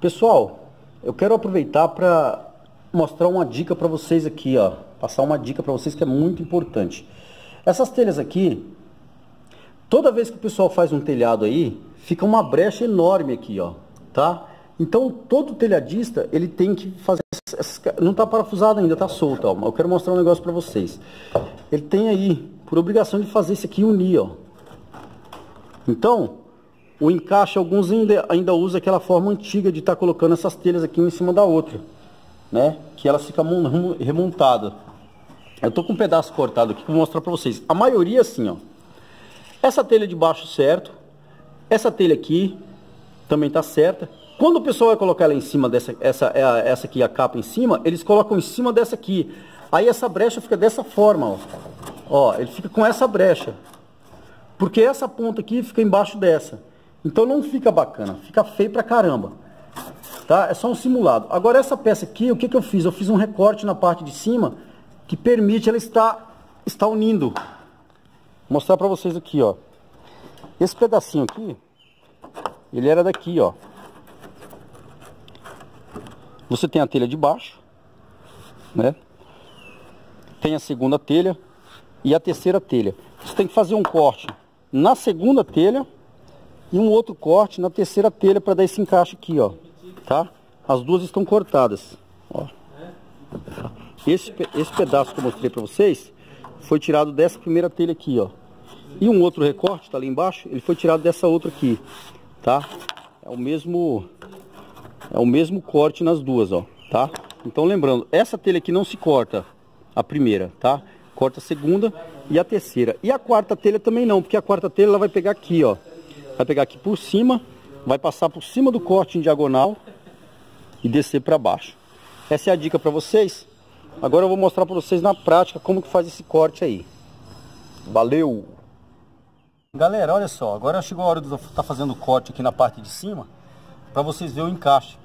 Pessoal, eu quero aproveitar para mostrar uma dica para vocês aqui, ó. Passar uma dica para vocês que é muito importante. Essas telhas aqui, toda vez que o pessoal faz um telhado aí, fica uma brecha enorme aqui, ó, tá? Então, todo telhadista, ele tem que fazer... Não está parafusado ainda, está solto, ó. Eu quero mostrar um negócio para vocês. Ele tem aí, por obrigação de fazer isso aqui, unir, ó. Então... O encaixe, alguns ainda usa aquela forma antiga de estar colocando essas telhas aqui em cima da outra, né? Que ela fica remontada. Eu tô com um pedaço cortado aqui que eu vou mostrar pra vocês. A maioria assim, ó. Essa telha de baixo certo. Essa telha aqui também tá certa. Quando o pessoal vai colocar ela em cima dessa, essa aqui, a capa em cima, eles colocam em cima dessa aqui. Aí essa brecha fica dessa forma, ó. Ó, ele fica com essa brecha. Porque essa ponta aqui fica embaixo dessa. Então não fica bacana, fica feio pra caramba, tá? É só um simulado. Agora essa peça aqui, o que eu fiz? Eu fiz um recorte na parte de cima que permite ela estar unindo. Vou mostrar pra vocês aqui, ó. Esse pedacinho aqui, ele era daqui, ó. Você tem a telha de baixo, né? Tem a segunda telha e a terceira telha. Você tem que fazer um corte na segunda telha e um outro corte na terceira telha para dar esse encaixe aqui, ó, tá? As duas estão cortadas, ó. Esse pedaço que eu mostrei para vocês foi tirado dessa primeira telha aqui, ó. E um outro recorte, tá ali embaixo, ele foi tirado dessa outra aqui, tá? É o mesmo corte nas duas, ó, tá? Então lembrando, essa telha aqui não se corta, a primeira, tá? Corta a segunda e a terceira. E a quarta telha também não, porque a quarta telha ela vai pegar aqui, ó. Vai pegar aqui por cima, vai passar por cima do corte em diagonal e descer para baixo. Essa é a dica para vocês. Agora eu vou mostrar para vocês na prática como que faz esse corte aí. Valeu! Galera, olha só, agora chegou a hora de eu estar fazendo o corte aqui na parte de cima para vocês verem o encaixe.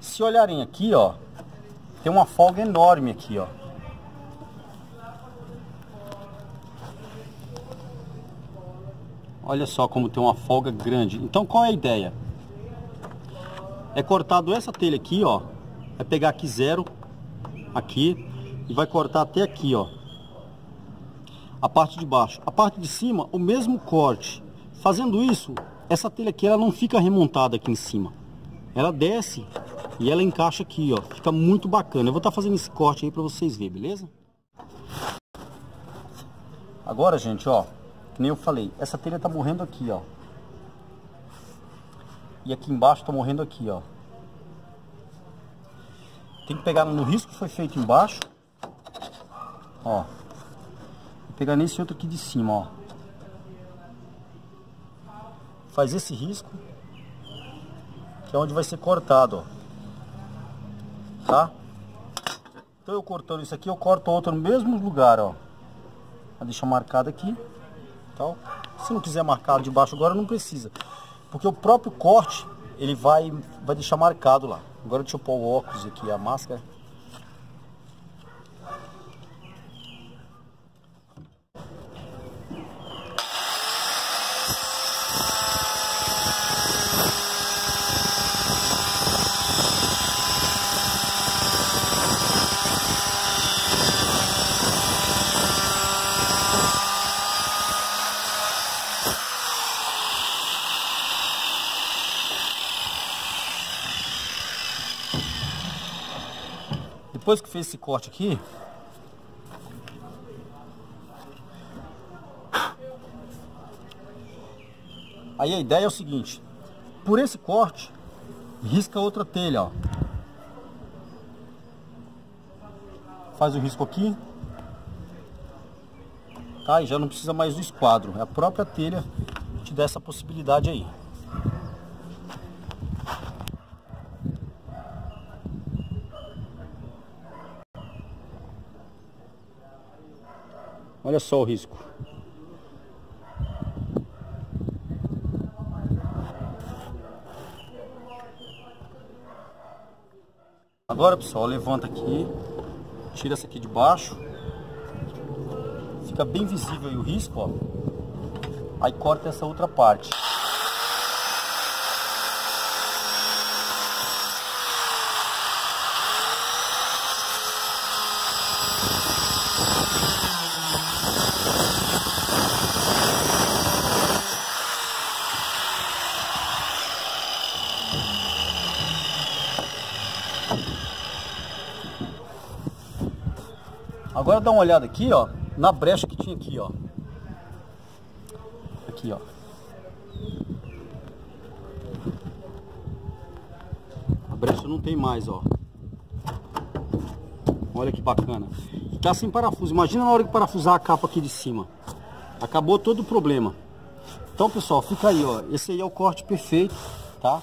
Se olharem aqui, ó, tem uma folga enorme aqui, ó. Olha só como tem uma folga grande. Então qual é a ideia? É cortado essa telha aqui, ó. Vai pegar aqui zero, aqui, e vai cortar até aqui, ó. A parte de baixo. A parte de cima, o mesmo corte. Fazendo isso, essa telha aqui ela não fica remontada aqui em cima. Ela desce e ela encaixa aqui, ó. Fica muito bacana. Eu vou estar fazendo esse corte aí pra vocês verem, beleza? Agora, gente, ó. Que nem eu falei, essa telha tá morrendo aqui, ó. E aqui embaixo tá morrendo aqui, ó. Tem que pegar no risco que foi feito embaixo. Ó. Vou pegar nesse outro aqui de cima, ó. Faz esse risco. Que é onde vai ser cortado, ó. Tá? Então eu cortando isso aqui, eu corto outro no mesmo lugar, ó. Vou deixar marcado aqui. Tal. Se não quiser marcar de baixo agora, não precisa, porque o próprio corte ele vai deixar marcado lá. Agora deixa eu pôr o óculos aqui, a máscara. Depois que fez esse corte aqui, aí a ideia é o seguinte: por esse corte, risca outra telha, ó. Faz o risco aqui, tá? E já não precisa mais do esquadro, é a própria telha que te dá essa possibilidade aí. Olha só o risco. Agora, pessoal, levanta aqui, tira essa aqui de baixo, fica bem visível aí o risco, ó. Aí corta essa outra parte. Agora dá uma olhada aqui, ó, na brecha que tinha aqui, ó. Aqui, ó. A brecha não tem mais, ó. Olha que bacana. E tá sem parafuso. Imagina na hora que parafusar a capa aqui de cima. Acabou todo o problema. Então, pessoal, fica aí, ó. Esse aí é o corte perfeito, tá?